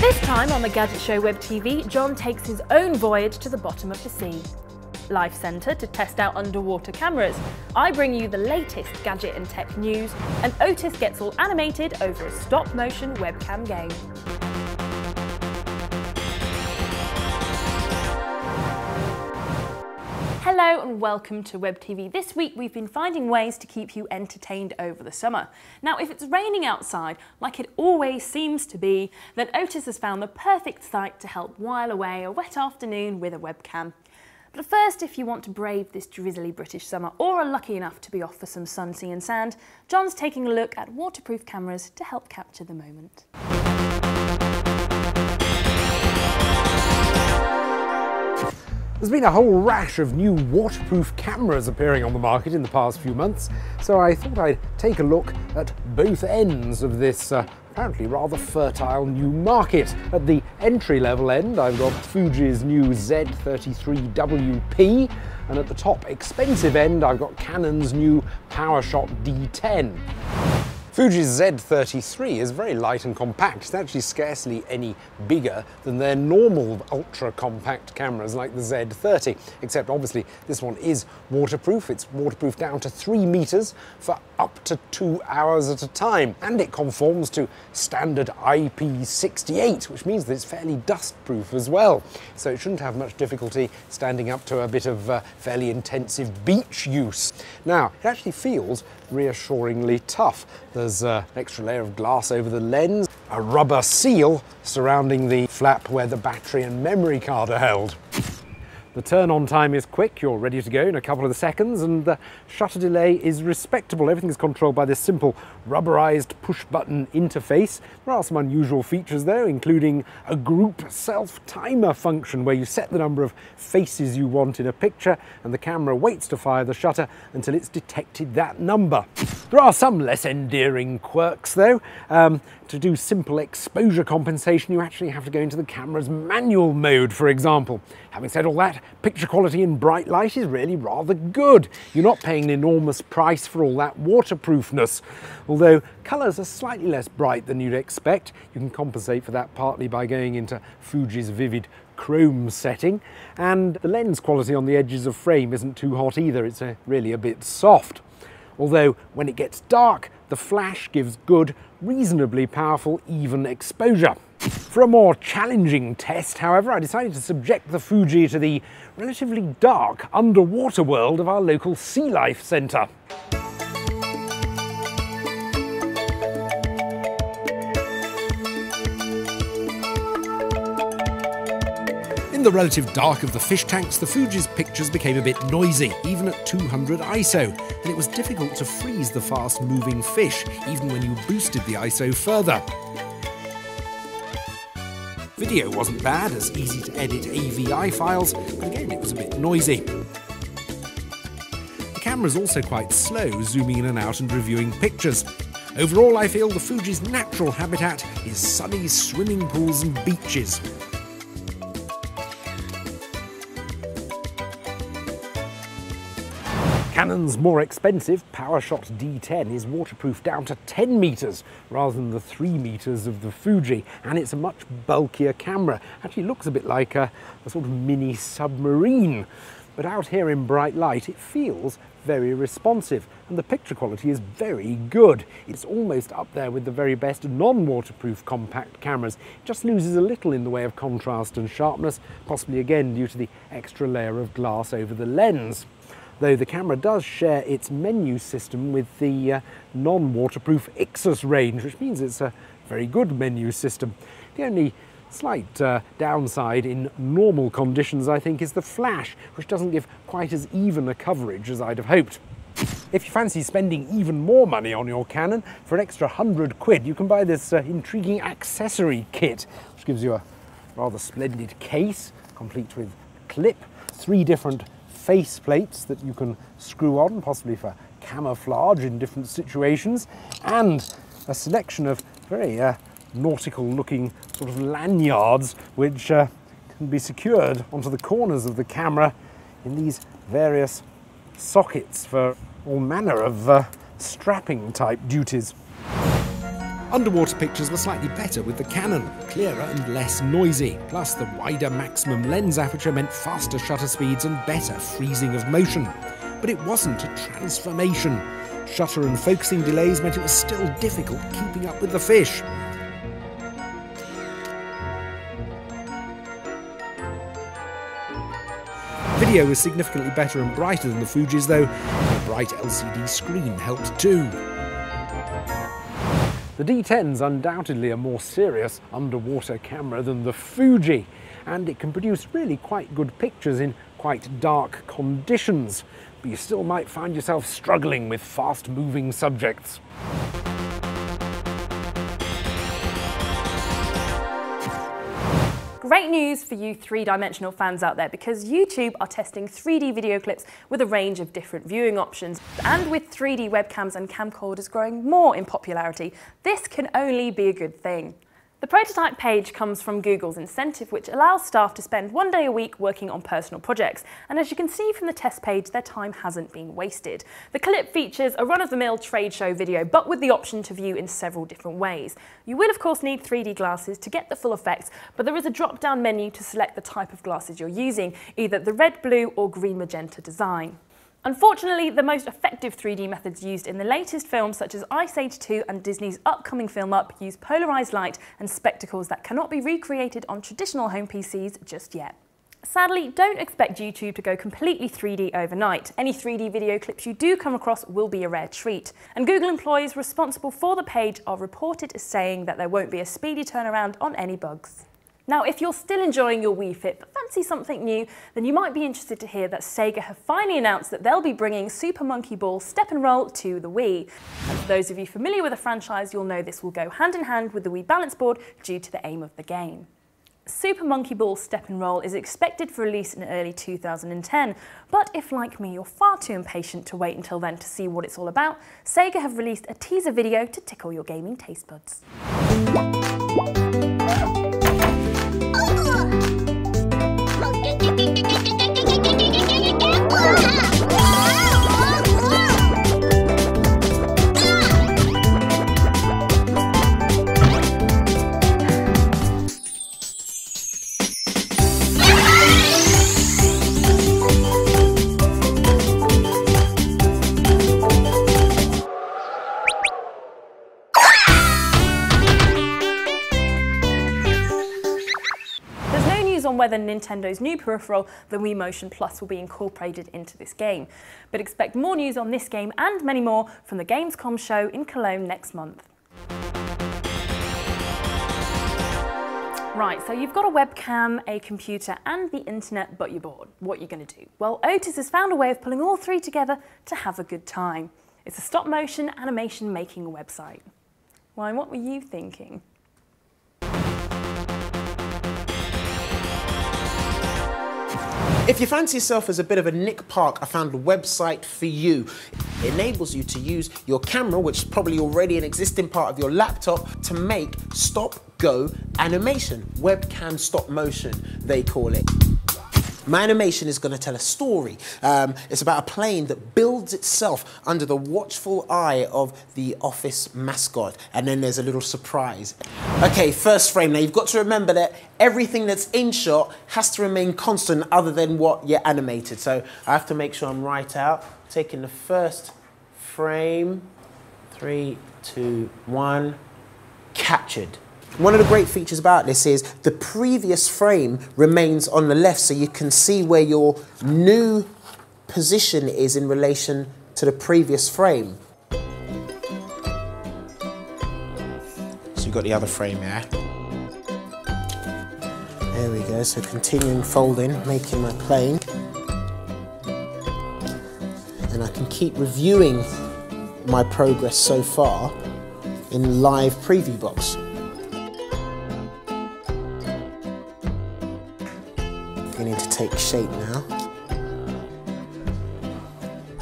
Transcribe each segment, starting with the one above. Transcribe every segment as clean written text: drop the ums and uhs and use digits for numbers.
This time on The Gadget Show WebTV, John takes his own voyage to the bottom of the sea. Life Centre to test out underwater cameras. I bring you the latest gadget and tech news, and Otis gets all animated over a stop-motion webcam game. Hello and welcome to WebTV. This week we've been finding ways to keep you entertained over the summer. Now if it's raining outside, like it always seems to be, then Otis has found the perfect site to help while away a wet afternoon with a webcam. But first, if you want to brave this drizzly British summer or are lucky enough to be off for some sun, sea and sand, John's taking a look at waterproof cameras to help capture the moment. There's been a whole rash of new waterproof cameras appearing on the market in the past few months, so I thought I'd take a look at both ends of this apparently rather fertile new market. At the entry-level end, I've got Fuji's new Z33WP, and at the top expensive end, I've got Canon's new PowerShot D10. Fuji's Z33 is very light and compact. It's actually scarcely any bigger than their normal ultra-compact cameras like the Z30, except obviously this one is waterproof. It's waterproof down to 3 meters for up to 2 hours at a time, and it conforms to standard IP68, which means that it's fairly dustproof as well. So it shouldn't have much difficulty standing up to a bit of fairly intensive beach use. Now, it actually feels reassuringly tough. There's an extra layer of glass over the lens, a rubber seal surrounding the flap where the battery and memory card are held. The turn-on time is quick, you're ready to go in a couple of seconds, and the shutter delay is respectable. Everything is controlled by this simple rubberized push-button interface. There are some unusual features though, including a group self-timer function where you set the number of faces you want in a picture and the camera waits to fire the shutter until it's detected that number. There are some less endearing quirks though. To do simple exposure compensation, you actually have to go into the camera's manual mode, for example. Having said all that, picture quality in bright light is really rather good. You're not paying an enormous price for all that waterproofness. Although colours are slightly less bright than you'd expect, you can compensate for that partly by going into Fuji's vivid chrome setting, and the lens quality on the edges of frame isn't too hot either. It's really a bit soft. Although when it gets dark, the flash gives good, reasonably powerful, even exposure. For a more challenging test, however, I decided to subject the Fuji to the relatively dark underwater world of our local Sea Life Centre. In the relative dark of the fish tanks, the Fuji's pictures became a bit noisy, even at 200 ISO, and it was difficult to freeze the fast-moving fish, even when you boosted the ISO further. Video wasn't bad, as easy to edit AVI files, but again it was a bit noisy. The camera's also quite slow, zooming in and out and reviewing pictures. Overall, I feel the Fuji's natural habitat is sunny swimming pools and beaches. Canon's more expensive PowerShot D10 is waterproof down to 10 meters rather than the 3 meters of the Fuji, and it's a much bulkier camera. Actually looks a bit like a sort of mini submarine, but out here in bright light it feels very responsive and the picture quality is very good. It's almost up there with the very best non-waterproof compact cameras. It just loses a little in the way of contrast and sharpness, possibly again due to the extra layer of glass over the lens. Though the camera does share its menu system with the non-waterproof IXUS range, which means it's a very good menu system. The only slight downside in normal conditions, I think, is the flash, which doesn't give quite as even a coverage as I'd have hoped. If you fancy spending even more money on your Canon, for an extra £100 you can buy this intriguing accessory kit, which gives you a rather splendid case, complete with clip, 3 different face plates that you can screw on, possibly for camouflage in different situations, and a selection of very nautical looking sort of lanyards which can be secured onto the corners of the camera in these various sockets for all manner of strapping type duties. Underwater pictures were slightly better with the Canon, clearer and less noisy. Plus, the wider maximum lens aperture meant faster shutter speeds and better freezing of motion. But it wasn't a transformation. Shutter and focusing delays meant it was still difficult keeping up with the fish. Video was significantly better and brighter than the Fuji's though, and a bright LCD screen helped too. The D10's undoubtedly a more serious underwater camera than the Fuji, and it can produce really quite good pictures in quite dark conditions, but you still might find yourself struggling with fast-moving subjects. Great news for you three-dimensional fans out there, because YouTube are testing 3D video clips with a range of different viewing options. And with 3D webcams and camcorders growing more in popularity, this can only be a good thing. The prototype page comes from Google's incentive, which allows staff to spend 1 day a week working on personal projects. And as you can see from the test page, their time hasn't been wasted. The clip features a run-of-the-mill trade show video, but with the option to view in several different ways. You will, of course, need 3D glasses to get the full effects, but there is a drop-down menu to select the type of glasses you're using, either the red, blue, or green magenta design. Unfortunately, the most effective 3D methods used in the latest films such as Ice Age 2 and Disney's upcoming film Up use polarised light and spectacles that cannot be recreated on traditional home PCs just yet. Sadly, don't expect YouTube to go completely 3D overnight. Any 3D video clips you do come across will be a rare treat. And Google employees responsible for the page are reported as saying that there won't be a speedy turnaround on any bugs. Now, if you're still enjoying your Wii Fit but fancy something new, then you might be interested to hear that Sega have finally announced that they'll be bringing Super Monkey Ball Step and Roll to the Wii. And for those of you familiar with the franchise, you'll know this will go hand in hand with the Wii Balance board due to the aim of the game. Super Monkey Ball Step and Roll is expected for release in early 2010, but if like me you're far too impatient to wait until then to see what it's all about, Sega have released a teaser video to tickle your gaming taste buds. Whether Nintendo's new peripheral, the Wii Motion Plus, will be incorporated into this game. But expect more news on this game and many more from the Gamescom show in Cologne next month. Right, so you've got a webcam, a computer and the internet, but you're bored. What are you going to do? Well, Otis has found a way of pulling all three together to have a good time. It's a stop-motion animation making website. Why, what were you thinking? If you fancy yourself as a bit of a Nick Park, I found a website for you. It enables you to use your camera, which is probably already an existing part of your laptop, to make stop-go animation. Webcam stop motion, they call it. My animation is going to tell a story. It's about a plane that builds itself under the watchful eye of the office mascot. And then there's a little surprise. Okay, first frame. Now, you've got to remember that everything that's in shot has to remain constant other than what you're animated. So I have to make sure I'm right out. Taking the first frame. 3, 2, 1. Captured. One of the great features about this is the previous frame remains on the left, so you can see where your new position is in relation to the previous frame. So you've got the other frame here. There we go, so continuing folding, making my plane. And I can keep reviewing my progress so far in live preview box. Beginning to take shape now.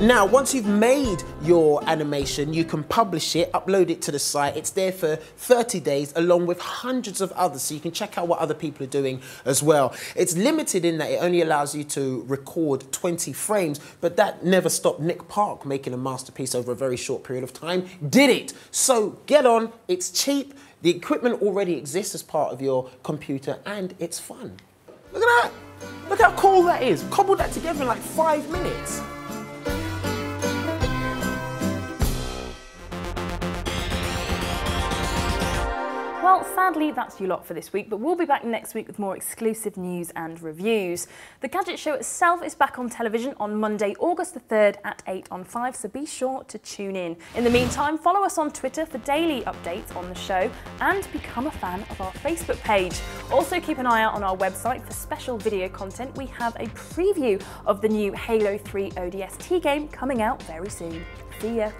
Now, once you've made your animation, you can publish it, upload it to the site. It's there for 30 days along with hundreds of others, so you can check out what other people are doing as well. It's limited in that it only allows you to record 20 frames, but that never stopped Nick Park making a masterpiece over a very short period of time. Did it! So get on, it's cheap, the equipment already exists as part of your computer, and it's fun. Look at that! Look how cool that is. Cobbled that together in like 5 minutes. Well, sadly, that's you lot for this week, but we'll be back next week with more exclusive news and reviews. The Gadget Show itself is back on television on Monday, August the 3rd at 8 on 5, so be sure to tune in. In the meantime, follow us on Twitter for daily updates on the show and become a fan of our Facebook page. Also, keep an eye out on our website for special video content. We have a preview of the new Halo 3 ODST game coming out very soon. See ya.